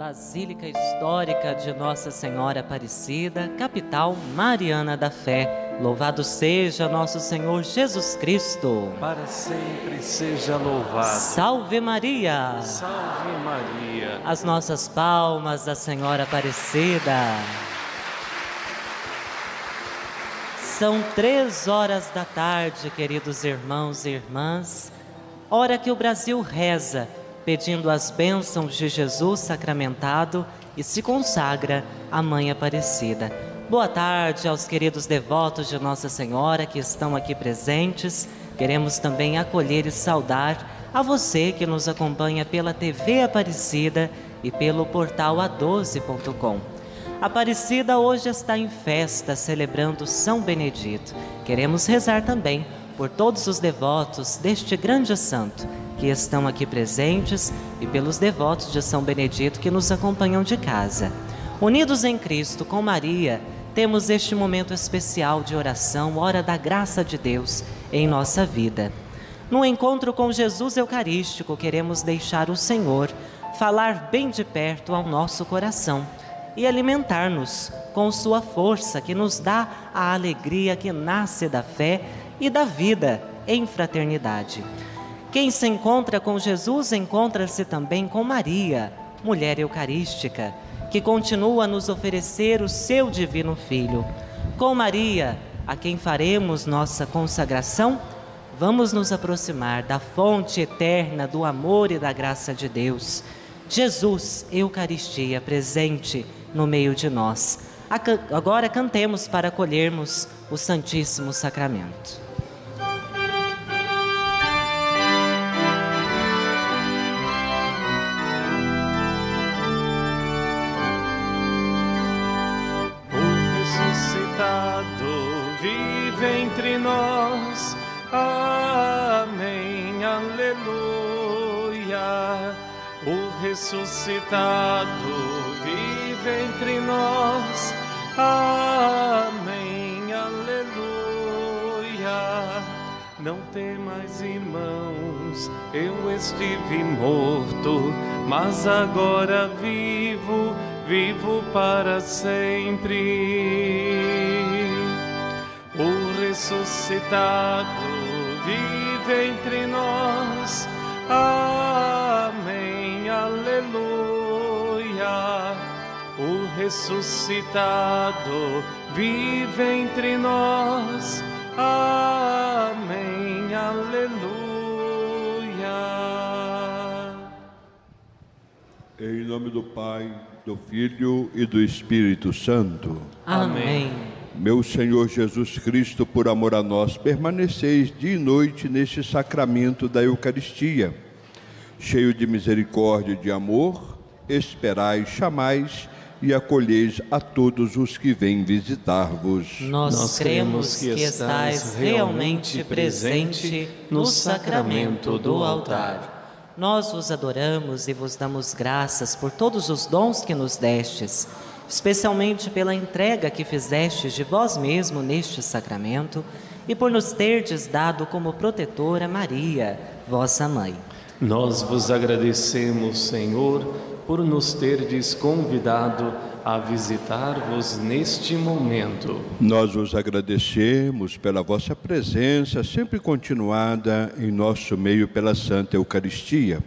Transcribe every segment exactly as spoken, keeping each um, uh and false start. Basílica Histórica de Nossa Senhora Aparecida, capital Mariana da Fé. Louvado seja nosso Senhor Jesus Cristo. Para sempre seja louvado. Salve Maria. Salve Maria. As nossas palmas da Senhora Aparecida. São três horas da tarde, queridos irmãos e irmãs, hora que o Brasil reza, pedindo as bênçãos de Jesus sacramentado e se consagra à Mãe Aparecida. Boa tarde aos queridos devotos de Nossa Senhora que estão aqui presentes. Queremos também acolher e saudar a você que nos acompanha pela T V Aparecida e pelo portal A doze ponto com. Aparecida hoje está em festa, celebrando São Benedito. Queremos rezar também por todos os devotos deste grande santo que estão aqui presentes e pelos devotos de São Benedito que nos acompanham de casa. Unidos em Cristo com Maria, temos este momento especial de oração, hora da graça de Deus em nossa vida. No encontro com Jesus Eucarístico, queremos deixar o Senhor falar bem de perto ao nosso coração e alimentar-nos com sua força que nos dá a alegria que nasce da fé e da vida em fraternidade. Quem se encontra com Jesus, encontra-se também com Maria, mulher eucarística, que continua a nos oferecer o seu divino Filho. Com Maria, a quem faremos nossa consagração, vamos nos aproximar da fonte eterna do amor e da graça de Deus. Jesus, Eucaristia, presente no meio de nós. Agora cantemos para acolhermos o Santíssimo Sacramento. Entre nós, amém, aleluia. O ressuscitado vive entre nós, amém, aleluia. Não temais, irmãos, eu estive morto, mas agora vivo, vivo para sempre. O ressuscitado vive entre nós, amém, aleluia. O ressuscitado vive entre nós, amém, aleluia. Em nome do Pai, do Filho e do Espírito Santo. Amém. Meu Senhor Jesus Cristo, por amor a nós, permaneceis dia e noite neste sacramento da Eucaristia. Cheio de misericórdia e de amor, esperais, chamais e acolheis a todos os que vêm visitar-vos. Nós, Nós cremos que estais realmente presente no sacramento do altar. Nós vos adoramos e vos damos graças por todos os dons que nos destes, especialmente pela entrega que fizestes de vós mesmo neste sacramento e por nos terdes dado como protetora Maria, vossa Mãe. Nós vos agradecemos, Senhor, por nos terdes convidado a visitar-vos neste momento. Nós vos agradecemos pela vossa presença sempre continuada em nosso meio pela Santa Eucaristia.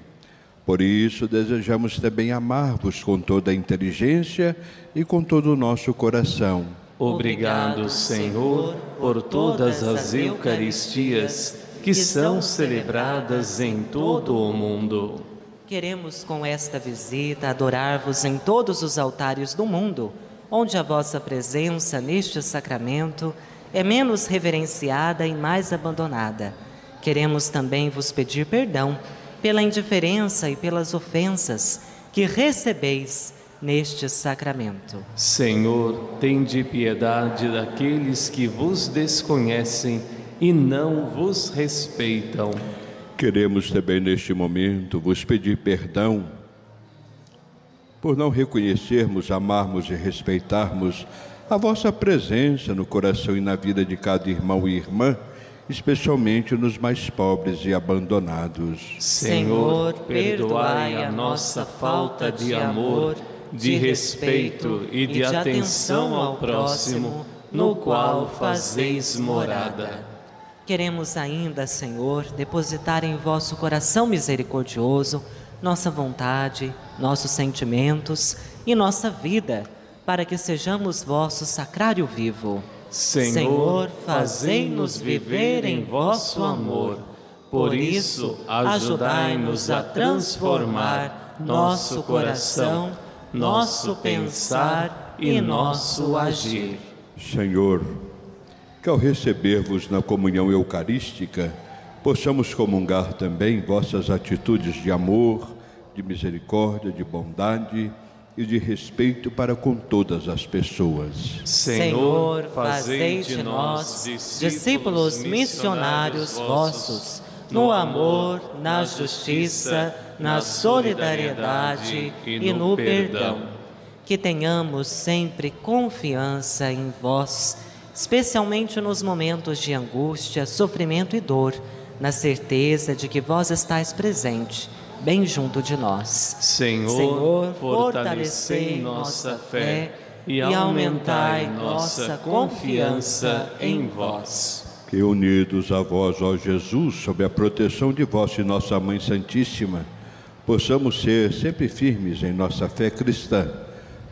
Por isso, desejamos também amar-vos com toda a inteligência e com todo o nosso coração. Obrigado, Senhor, por todas as Eucaristias que são celebradas em todo o mundo. Queremos, com esta visita, adorar-vos em todos os altares do mundo, onde a vossa presença neste sacramento é menos reverenciada e mais abandonada. Queremos também vos pedir perdão pela indiferença e pelas ofensas que recebeis neste sacramento. Senhor, tende piedade daqueles que vos desconhecem e não vos respeitam. Queremos também neste momento vos pedir perdão por não reconhecermos, amarmos e respeitarmos a vossa presença no coração e na vida de cada irmão e irmã especialmente nos mais pobres e abandonados. Senhor, perdoai a nossa falta de amor, de respeito e de atenção ao próximo, no qual fazeis morada. Queremos ainda, Senhor, depositar em vosso coração misericordioso nossa vontade, nossos sentimentos e nossa vida, para que sejamos vosso sacrário vivo. Senhor, fazei-nos viver em vosso amor. Por isso, ajudai-nos a transformar nosso coração, nosso pensar e nosso agir. Senhor, que ao receber-vos na comunhão eucarística, possamos comungar também vossas atitudes de amor, de misericórdia, de bondade e de respeito para com todas as pessoas. Senhor, fazei de nós discípulos missionários vossos, no amor, na justiça, na solidariedade e no perdão. Que tenhamos sempre confiança em vós, especialmente nos momentos de angústia, sofrimento e dor, na certeza de que vós estáis presente, bem junto de nós. Senhor, Senhor fortalecei nossa fé e aumentai nossa confiança em vós. Que unidos a vós, ó Jesus, sob a proteção de vós e nossa Mãe Santíssima, possamos ser sempre firmes em nossa fé cristã,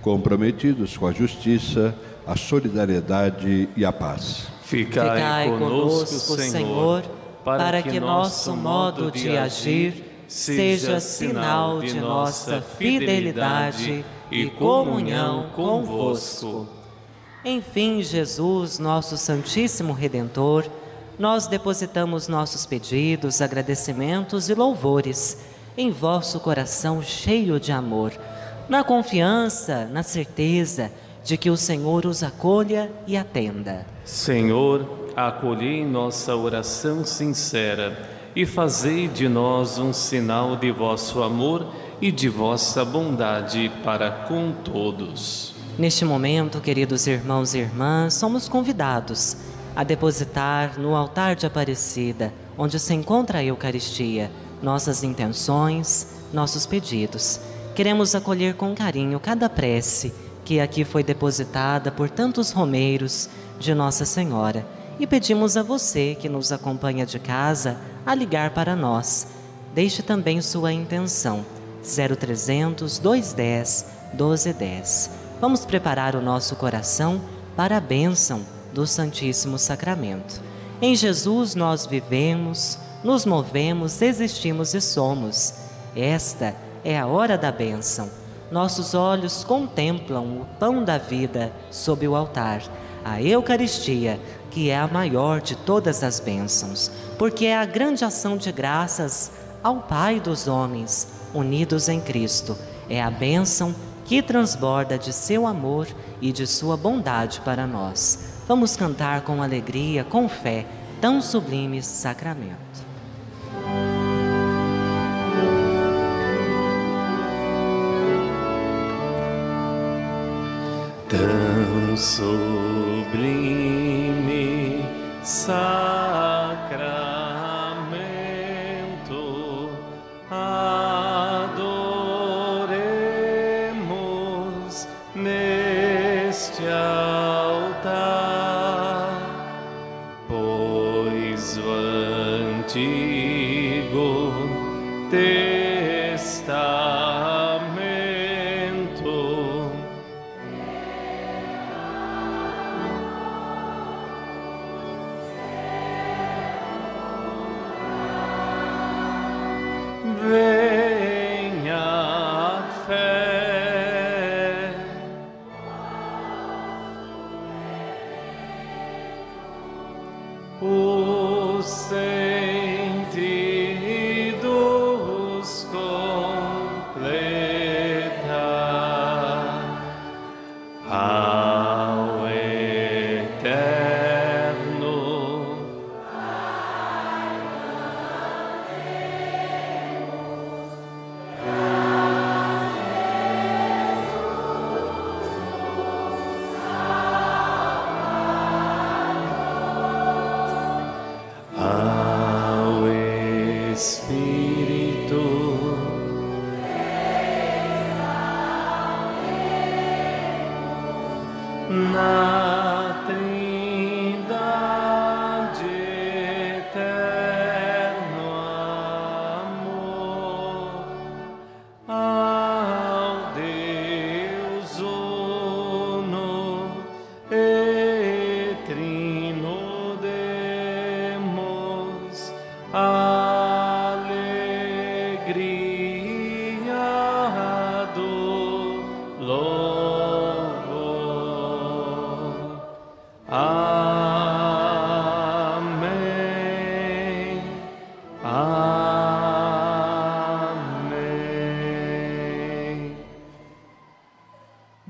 comprometidos com a justiça, a solidariedade e a paz. Ficai, Ficai conosco, Senhor, para que nosso modo de agir seja sinal de nossa fidelidade e comunhão convosco. Enfim, Jesus, nosso Santíssimo Redentor, nós depositamos nossos pedidos, agradecimentos e louvores em vosso coração cheio de amor, na confiança, na certeza de que o Senhor os acolha e atenda. Senhor, acolhei nossa oração sincera e fazei de nós um sinal de vosso amor e de vossa bondade para com todos. Neste momento, queridos irmãos e irmãs, somos convidados a depositar no altar de Aparecida, onde se encontra a Eucaristia, nossas intenções, nossos pedidos. Queremos acolher com carinho cada prece que aqui foi depositada por tantos romeiros de Nossa Senhora. E pedimos a você que nos acompanha de casa a ligar para nós. Deixe também sua intenção, zero trezentos, dois dez, doze dez. Vamos preparar o nosso coração para a bênção do Santíssimo Sacramento. Em Jesus nós vivemos, nos movemos, existimos e somos. Esta é a hora da bênção. Nossos olhos contemplam o pão da vida sob o altar, a Eucaristia, que é a maior de todas as bênçãos, porque é a grande ação de graças ao Pai dos homens, unidos em Cristo. É a bênção que transborda de seu amor e de sua bondade para nós. Vamos cantar com alegria, com fé, tão sublime sacramento. Tão sublime sacramento, adoremos neste altar, pois o antigo testamento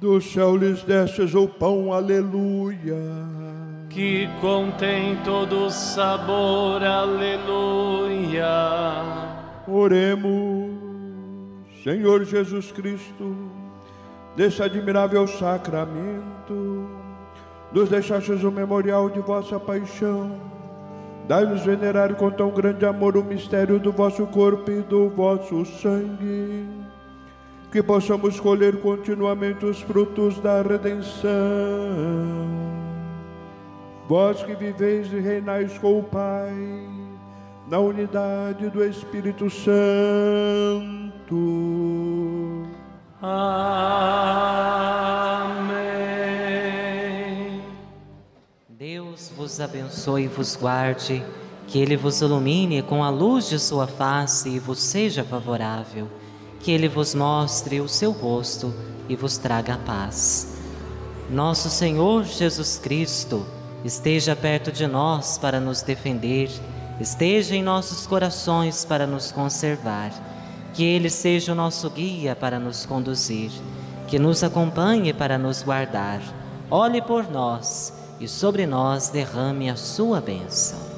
do céu lhes destes o pão, aleluia, que contém todo o sabor, aleluia. Oremos. Senhor Jesus Cristo, deste admirável sacramento, nos deixastes o memorial de vossa paixão. Dai-nos venerar com tão grande amor o mistério do vosso corpo e do vosso sangue, que possamos colher continuamente os frutos da redenção. Vós que viveis e reinais com o Pai, na unidade do Espírito Santo. Amém. Deus vos abençoe e vos guarde, que Ele vos ilumine com a luz de sua face e vos seja favorável, que Ele vos mostre o seu rosto e vos traga a paz. Nosso Senhor Jesus Cristo esteja perto de nós para nos defender, esteja em nossos corações para nos conservar, que Ele seja o nosso guia para nos conduzir, que nos acompanhe para nos guardar, olhe por nós e sobre nós derrame a sua bênção.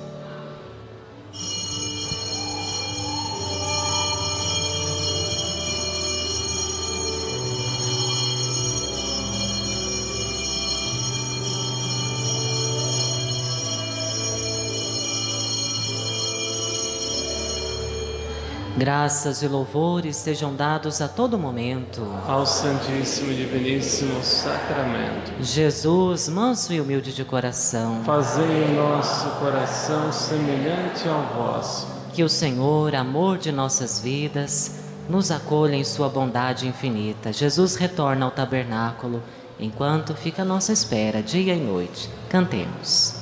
Graças e louvores sejam dados a todo momento ao Santíssimo e Diviníssimo Sacramento. Jesus, manso e humilde de coração, fazei o nosso coração semelhante ao vosso. Que o Senhor, amor de nossas vidas, nos acolha em sua bondade infinita. Jesus retorna ao tabernáculo, enquanto fica a nossa espera dia e noite. Cantemos.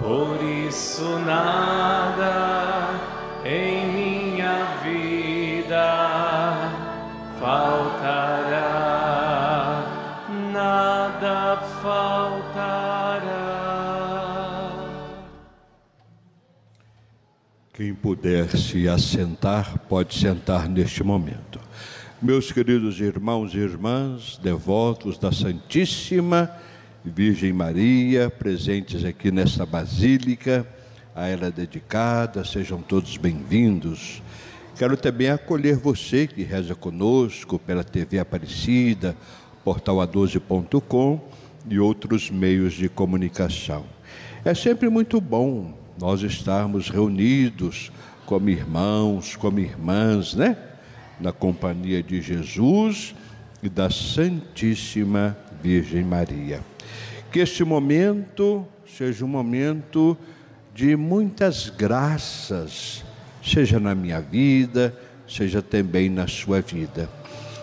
Por isso nada em minha vida faltará, nada faltará. Quem puder se assentar, pode sentar neste momento. Meus queridos irmãos e irmãs, devotos da Santíssima Virgem Maria, presentes aqui nesta Basílica, a ela dedicada, sejam todos bem-vindos. Quero também acolher você que reza conosco pela T V Aparecida, portal A doze ponto com e outros meios de comunicação. É sempre muito bom nós estarmos reunidos como irmãos, como irmãs, né? Na companhia de Jesus e da Santíssima Virgem Maria. Que este momento seja um momento de muitas graças, seja na minha vida, seja também na sua vida.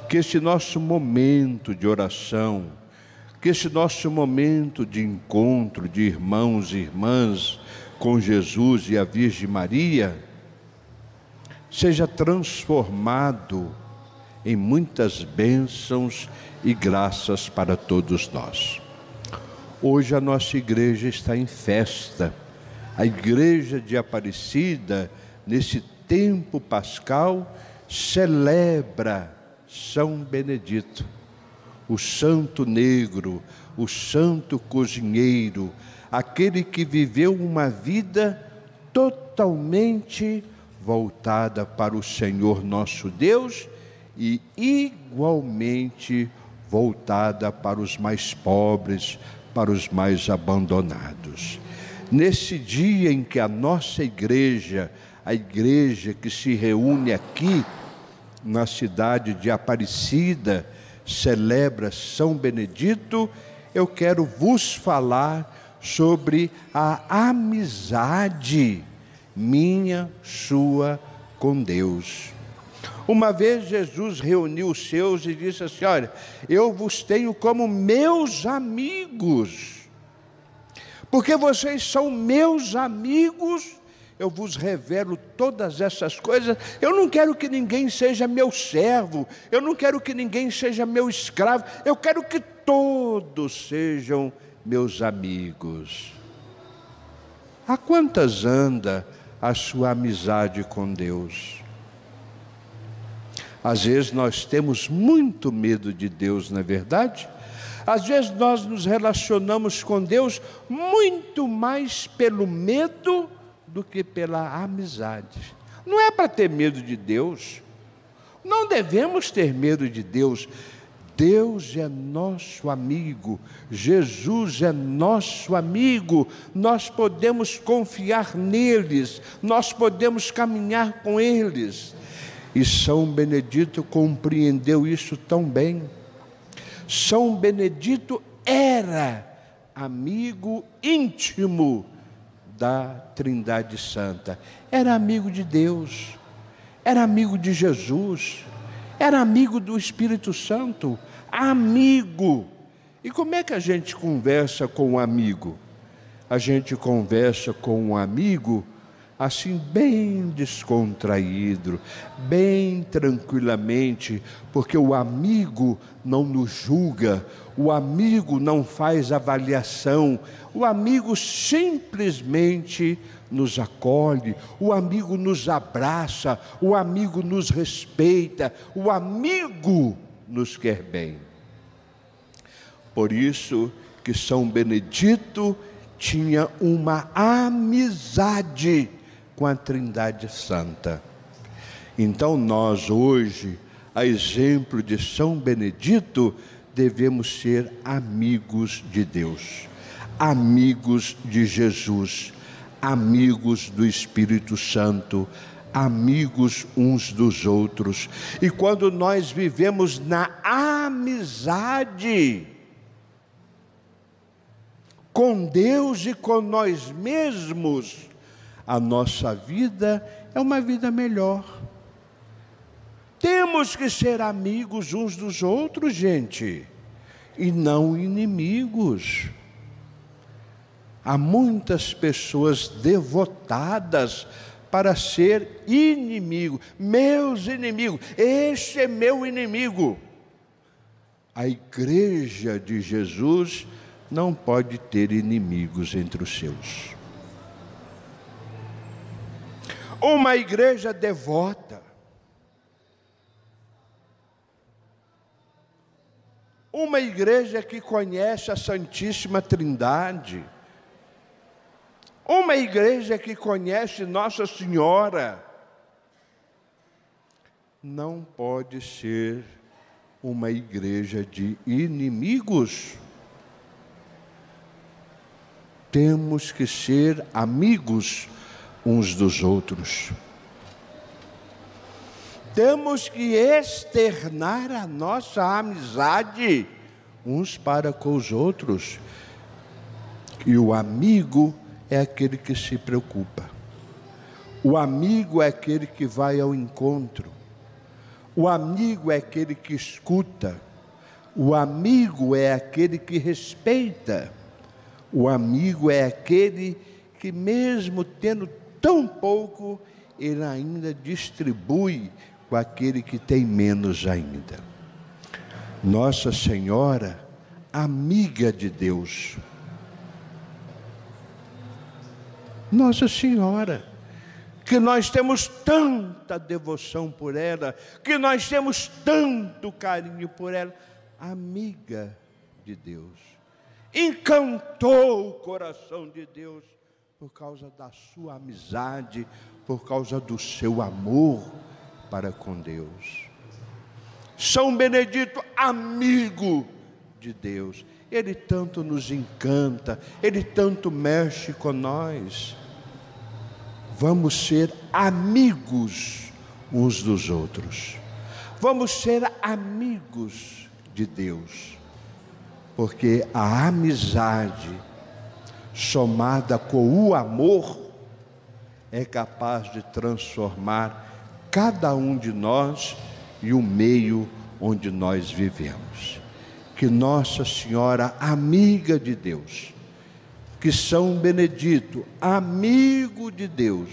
Que este nosso momento de oração, que este nosso momento de encontro de irmãos e irmãs com Jesus e a Virgem Maria, seja transformado em muitas bênçãos e graças para todos nós. Hoje a nossa igreja está em festa. A igreja de Aparecida, nesse tempo pascal, celebra São Benedito, o santo negro, o santo cozinheiro, aquele que viveu uma vida totalmente voltada para o Senhor nosso Deus e igualmente voltada para os mais pobres, para os mais abandonados. Nesse dia em que a nossa igreja, a igreja que se reúne aqui na cidade de Aparecida, celebra São Benedito, eu quero vos falar sobre a amizade minha, sua, com Deus. Uma vez Jesus reuniu os seus e disse assim, olha, eu vos tenho como meus amigos, porque vocês são meus amigos, eu vos revelo todas essas coisas. Eu não quero que ninguém seja meu servo, eu não quero que ninguém seja meu escravo, eu quero que todos sejam meus amigos. Há quantas anda a sua amizade com Deus? Às vezes nós temos muito medo de Deus, não é verdade? Às vezes nós nos relacionamos com Deus muito mais pelo medo do que pela amizade. Não é para ter medo de Deus. Não devemos ter medo de Deus. Deus é nosso amigo. Jesus é nosso amigo. Nós podemos confiar neles. Nós podemos caminhar com eles. E São Benedito compreendeu isso tão bem. São Benedito era amigo íntimo da Trindade Santa, era amigo de Deus, era amigo de Jesus, era amigo do Espírito Santo, amigo. E como é que a gente conversa com um amigo? A gente conversa com um amigo assim bem descontraído, bem tranquilamente, porque o amigo não nos julga, o amigo não faz avaliação, o amigo simplesmente nos acolhe, o amigo nos abraça, o amigo nos respeita, o amigo nos quer bem. Por isso que São Benedito tinha uma amizade com a Trindade Santa. Então nós hoje, a exemplo de São Benedito, devemos ser amigos de Deus, amigos de Jesus, amigos do Espírito Santo, amigos uns dos outros. E quando nós vivemos na amizade com Deus e com nós mesmos, a nossa vida é uma vida melhor. Temos que ser amigos uns dos outros, gente, e não inimigos. Há muitas pessoas devotadas para ser inimigo, meus inimigos, este é meu inimigo. A Igreja de Jesus não pode ter inimigos entre os seus. Uma igreja devota, uma igreja que conhece a Santíssima Trindade, uma igreja que conhece Nossa Senhora, não pode ser uma igreja de inimigos. Temos que ser amigos uns dos outros. Temos que externar a nossa amizade uns para com os outros. E o amigo é aquele que se preocupa. O amigo é aquele que vai ao encontro. O amigo é aquele que escuta. O amigo é aquele que respeita. O amigo é aquele que, mesmo tendo tão pouco, ele ainda distribui com aquele que tem menos ainda. Nossa Senhora, amiga de Deus. Nossa Senhora, que nós temos tanta devoção por ela, que nós temos tanto carinho por ela, amiga de Deus. Encantou o coração de Deus por causa da sua amizade, por causa do seu amor para com Deus. São Benedito, amigo de Deus, ele tanto nos encanta, ele tanto mexe com nós. Vamos ser amigos uns dos outros. vamos ser amigos de Deus, porque a amizade somada com o amor é capaz de transformar cada um de nós e o meio onde nós vivemos. Que Nossa Senhora, amiga de Deus, que São Benedito, amigo de Deus,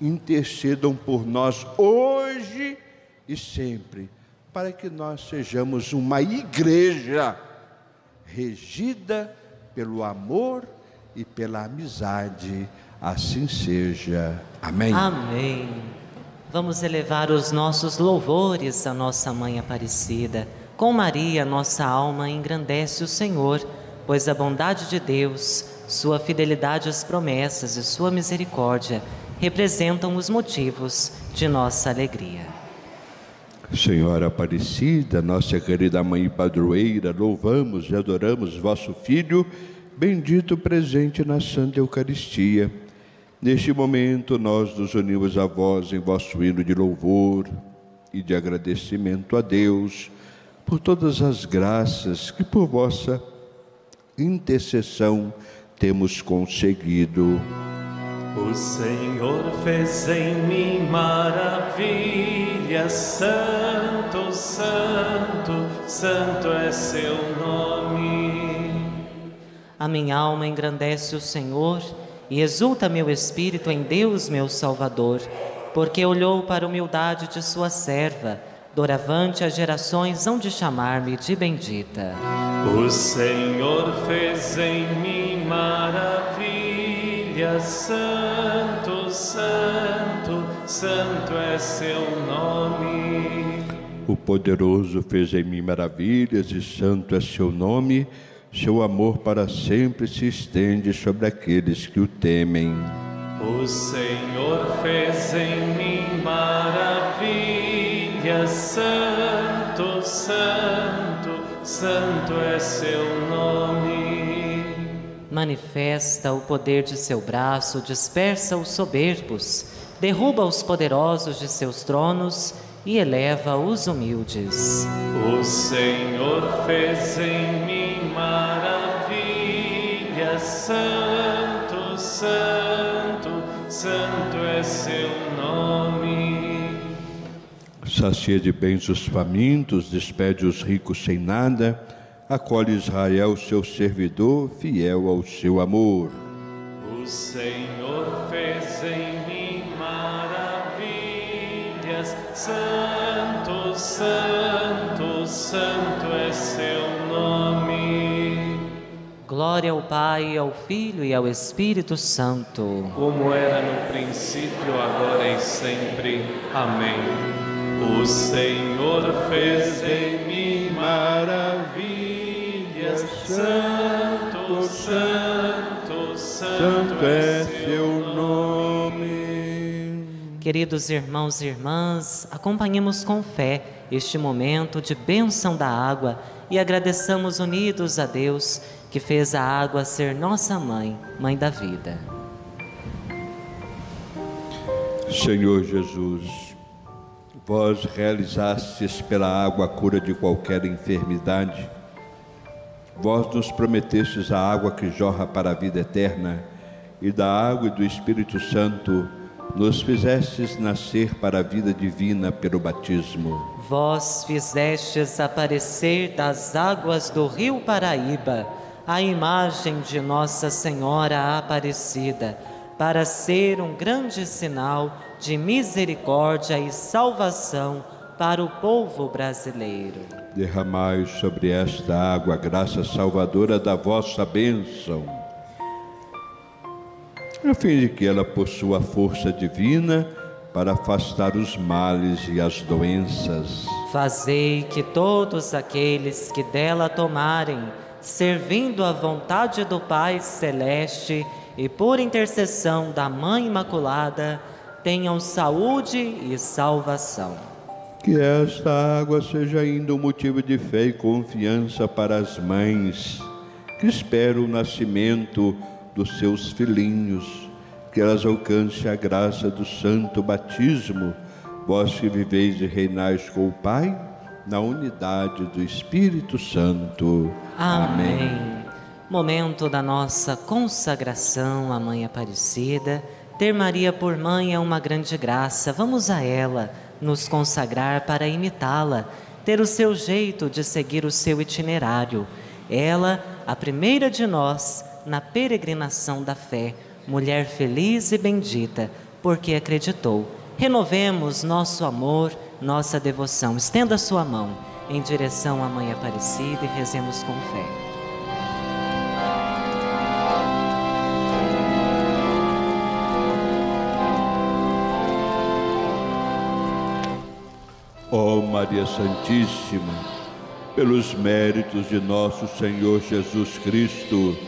intercedam por nós hoje e sempre, para que nós sejamos uma igreja regida pelo amor e pela amizade. Assim seja. Amém. Amém. Vamos elevar os nossos louvores à nossa Mãe Aparecida. Com Maria, nossa alma engrandece o Senhor, pois a bondade de Deus, sua fidelidade às promessas e sua misericórdia representam os motivos de nossa alegria. Senhora Aparecida, nossa querida Mãe e Padroeira, louvamos e adoramos vosso Filho, bendito presente na Santa Eucaristia. Neste momento nós nos unimos a vós em vosso hino de louvor e de agradecimento a Deus por todas as graças que por vossa intercessão temos conseguido. O Senhor fez em mim maravilha, santo, santo, santo é seu nome. A minha alma engrandece o Senhor e exulta meu espírito em Deus meu Salvador, porque olhou para a humildade de sua serva. Doravante as gerações hão de chamar-me de bendita. O Senhor fez em mim maravilha, santo, santo, santo é seu nome. O poderoso fez em mim maravilhas e santo é seu nome. Seu amor para sempre se estende sobre aqueles que o temem. O Senhor fez em mim maravilha, santo, santo, santo é seu nome. Manifesta o poder de seu braço, dispersa os soberbos, derruba os poderosos de seus tronos e eleva os humildes. O Senhor fez em mim maravilha, santo, santo, santo é seu nome. Sacia de bens os famintos, despede os ricos sem nada, acolhe Israel, seu servidor, fiel ao seu amor. O Senhor fez em mim maravilhas, santo, santo, santo é seu nome. Glória ao Pai, ao Filho e ao Espírito Santo. Como era no princípio, agora e sempre. Amém. O Senhor fez em mim maravilhas, santo, santo, santo é seu nome. Queridos irmãos e irmãs, acompanhemos com fé este momento de bênção da água e agradeçamos unidos a Deus que fez a água ser nossa mãe, mãe da vida. Senhor Jesus, vós realizastes pela água a cura de qualquer enfermidade. Vós nos prometestes a água que jorra para a vida eterna, e da água e do Espírito Santo nos fizestes nascer para a vida divina pelo batismo. Vós fizestes aparecer das águas do rio Paraíba a imagem de Nossa Senhora Aparecida, para ser um grande sinal de misericórdia e salvação para o povo brasileiro. Derramai sobre esta água a graça salvadora da vossa bênção, a fim de que ela possua força divina para afastar os males e as doenças. Fazei que todos aqueles que dela tomarem, servindo à vontade do Pai Celeste, e por intercessão da Mãe Imaculada, tenham saúde e salvação. Que esta água seja ainda um motivo de fé e confiança para as mães que esperam o nascimento dos seus filhinhos, que elas alcancem a graça do santo batismo vós que viveis e reinais com o Pai, na unidade do Espírito Santo. Amém. Amém. Momento da nossa consagração à Mãe Aparecida. Ter Maria por mãe é uma grande graça. Vamos a ela, nos consagrar para imitá-la, ter o seu jeito de seguir o seu itinerário. Ela, a primeira de nós, na peregrinação da fé, mulher feliz e bendita, porque acreditou. Renovemos nosso amor, nossa devoção. Estenda sua mão em direção à Mãe Aparecida e rezemos com fé. Ó oh Maria Santíssima, pelos méritos de nosso Senhor Jesus Cristo,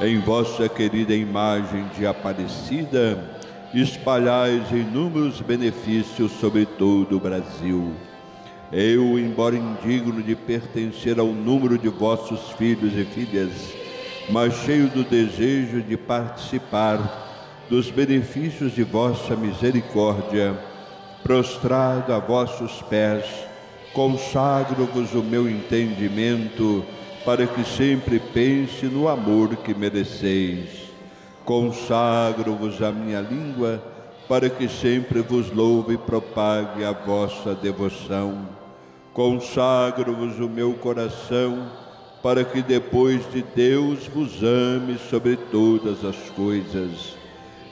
em vossa querida imagem de Aparecida, espalhais inúmeros benefícios sobre todo o Brasil. Eu, embora indigno de pertencer ao número de vossos filhos e filhas, mas cheio do desejo de participar dos benefícios de vossa misericórdia, prostrado a vossos pés, consagro-vos o meu entendimento, para que sempre pense no amor que mereceis. Consagro-vos a minha língua, para que sempre vos louve e propague a vossa devoção. Consagro-vos o meu coração, para que depois de Deus vos ame sobre todas as coisas.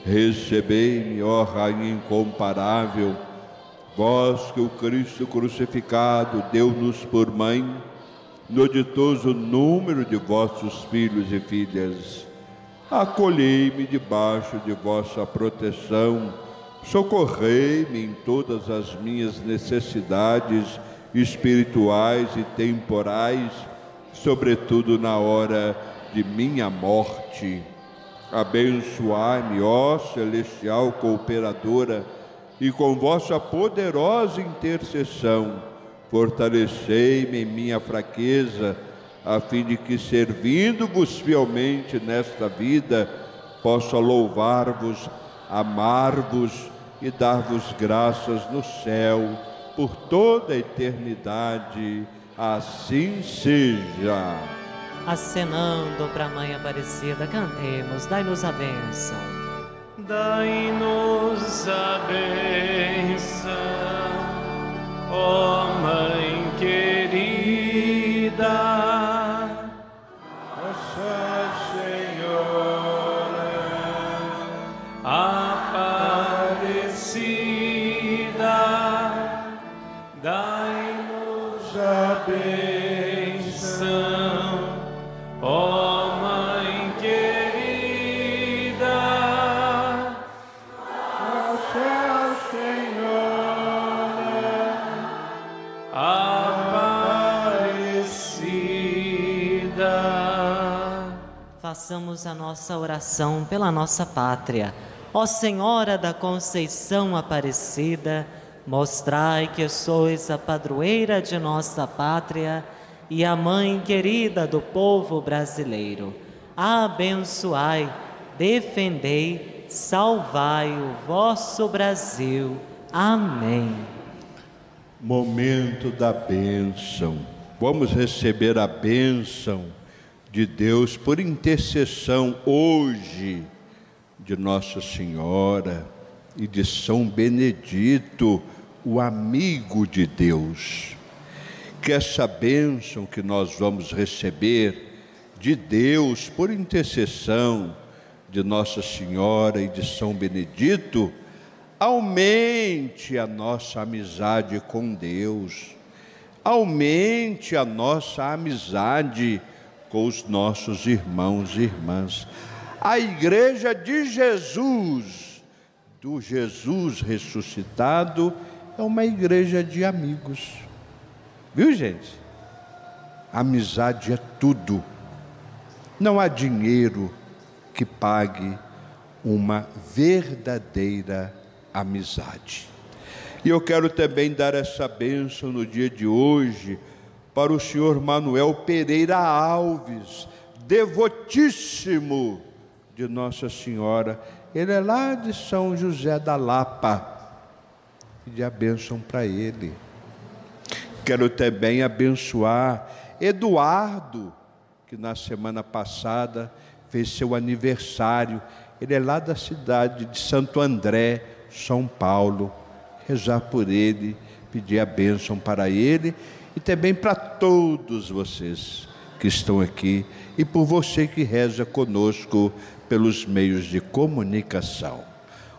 Recebei-me, ó Rainha incomparável, vós que o Cristo crucificado deu-nos por mãe, no ditoso número de vossos filhos e filhas. Acolhei-me debaixo de vossa proteção, socorrei-me em todas as minhas necessidades espirituais e temporais, sobretudo na hora de minha morte. Abençoai-me, ó celestial cooperadora, e com vossa poderosa intercessão, fortalecei-me em minha fraqueza, a fim de que, servindo-vos fielmente nesta vida, possa louvar-vos, amar-vos e dar-vos graças no céu, por toda a eternidade. Assim seja. Acenando para a Mãe Aparecida, cantemos, dai-nos a bênção. Dai-nos a bênção, ó Mãe querida, Nossa Senhora Aparecida, dai-nos a bênção, ó Façamos a nossa oração pela nossa pátria. Ó Senhora da Conceição Aparecida, mostrai que sois a padroeira de nossa pátria e a mãe querida do povo brasileiro. Abençoai, defendei, salvai o vosso Brasil. Amém. Momento da bênção. Vamos receber a bênção de Deus, por intercessão hoje de Nossa Senhora e de São Benedito, o amigo de Deus. Que essa bênção que nós vamos receber de Deus, por intercessão de Nossa Senhora e de São Benedito, aumente a nossa amizade com Deus, aumente a nossa amizade com os nossos irmãos e irmãs. A Igreja de Jesus, do Jesus ressuscitado, é uma igreja de amigos. Viu, gente? Amizade é tudo. Não há dinheiro que pague uma verdadeira amizade. E eu quero também dar essa bênção no dia de hoje para o senhor Manuel Pereira Alves, devotíssimo de Nossa Senhora. Ele é lá de São José da Lapa. pedir a bênção para ele. Quero também abençoar Eduardo, que na semana passada fez seu aniversário. Ele é lá da cidade de Santo André, São Paulo. Rezar por ele, pedir a bênção para ele e também para todos vocês que estão aqui e por você que reza conosco pelos meios de comunicação.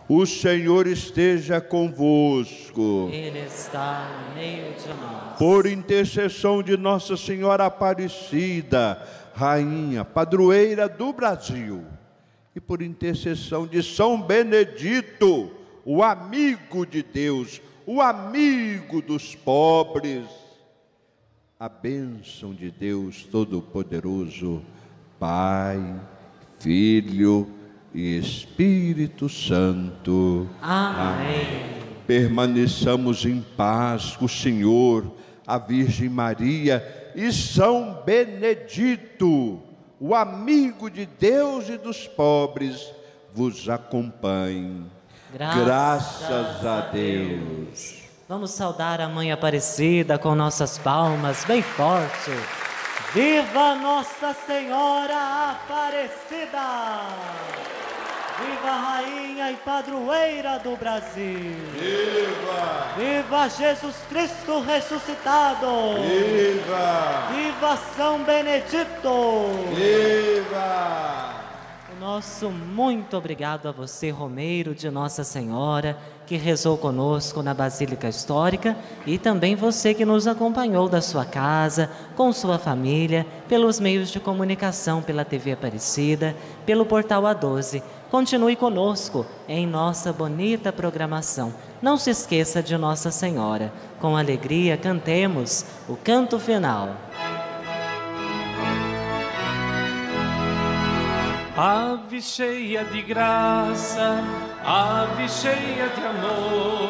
O Senhor esteja convosco. Ele está no meio de nós. Por intercessão de Nossa Senhora Aparecida, Rainha, Padroeira do Brasil, e por intercessão de São Benedito, o amigo de Deus, o amigo dos pobres, a bênção de Deus Todo-Poderoso, Pai, Filho e Espírito Santo. Amém. Permaneçamos em paz com o Senhor, a Virgem Maria e São Benedito, o amigo de Deus e dos pobres, vos acompanhe. Graças, Graças a Deus. Vamos saudar a Mãe Aparecida com nossas palmas bem forte. Viva Nossa Senhora Aparecida! Viva a Rainha e Padroeira do Brasil! Viva! Viva Jesus Cristo ressuscitado! Viva! Viva São Benedito! Viva! O nosso muito obrigado a você, Romeiro de Nossa Senhora, que rezou conosco na Basílica Histórica, e também você que nos acompanhou da sua casa, com sua família, pelos meios de comunicação, pela T V Aparecida, pelo portal A doze. Continue conosco em nossa bonita programação. Não se esqueça de Nossa Senhora. Com alegria cantemos o canto final. Ave cheia de graça, ave cheia de amor.